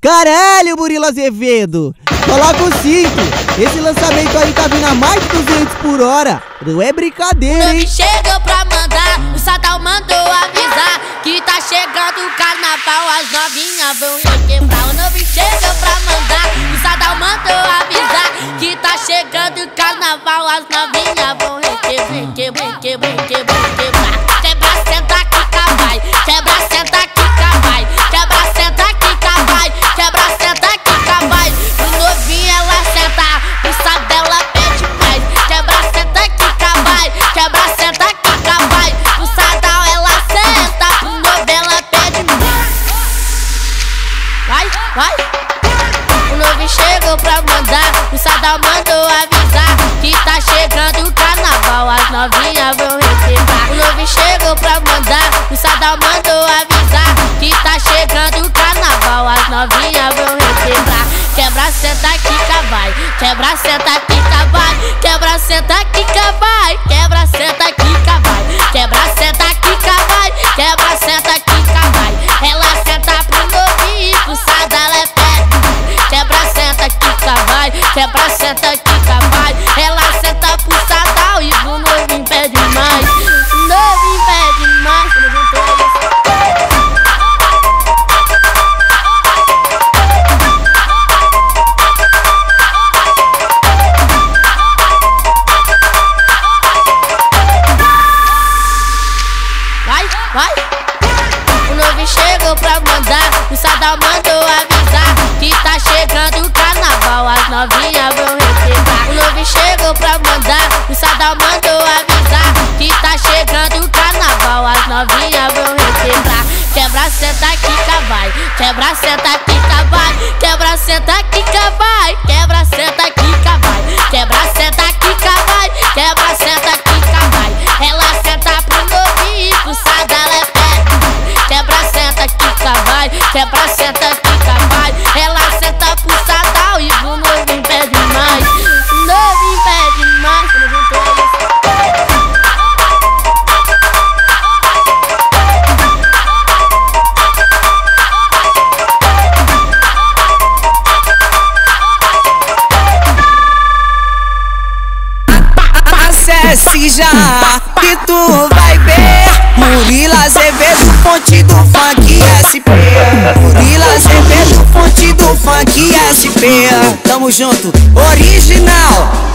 Caralho, Burilo Azevedo! Coloca o cinto! Esse lançamento aí tá vindo a mais de 200 por hora! Não é brincadeira, hein? Chegou pra mandar, o Sadall mandou avisar que tá chegando o carnaval, as novinhas vão quebrar. O Novin chegou pra mandar, o Sadall mandou avisar que tá chegando o carnaval, as novinhas vão quebrar. Quebra, senta, quica, vai! Quebra, senta, quica, vai! Quebra, senta, quica, vai! Quebra, senta, quica, vai! No Novin ela senta, o Sadall ela pede mais. Quebra, senta, quica, vai! Quebra, senta, quica, vai! No Sadall ela senta, no Novin ela pede mais. Vai, vai! O Novin chegou pra mandar, o Sadall mandou avisar que tá chegando o carnaval, as novinhas vão receber. O Novin chegou pra mandar, o Sadall mandou avisar que tá chegando o carnaval, as novinhas vão receber. Quebra, senta, quica, vai. Quebra, senta, quica, vai. Quebra, senta, quica, vai. Quebra, senta, quica, vai. Quebra, senta, quica, vai. Quebra, senta, quica, vai. Ela senta pro Novin, pro Sadall é pé. Quebra, senta, quica, vai. Quebra, senta, quica, vai. Ela senta pro Sadall e pro Novin pede mais. Novin pede mais. Vai. O Novin chegou pra mandar, o Sadall mandou avisar que tá chegando o carnaval, as novinhas vão receber. O Novin chegou pra mandar, o Sadall mandou avisar que tá chegando o carnaval, as novinhas vão receber. Quebra, senta, quica, vai. Quebra, senta, quica, vai. Quebra, senta, quica, vai. Quebra, senta, quica, vai. Quebra, senta, quica, vai. Quebra, senta, quica, vai. Ela senta pro Novin, pro Sadall é pé. Quebra, senta, quica, vai. Quebra, senta, quica, vai. Ela senta pro Sadall e pro Novin pede mais. Novin pede mais. Acesse já que tu vai ver Burilo Azevedo, fonte do funk SP. Burilo Azevedo, fonte do funk SP. Tamo junto, original.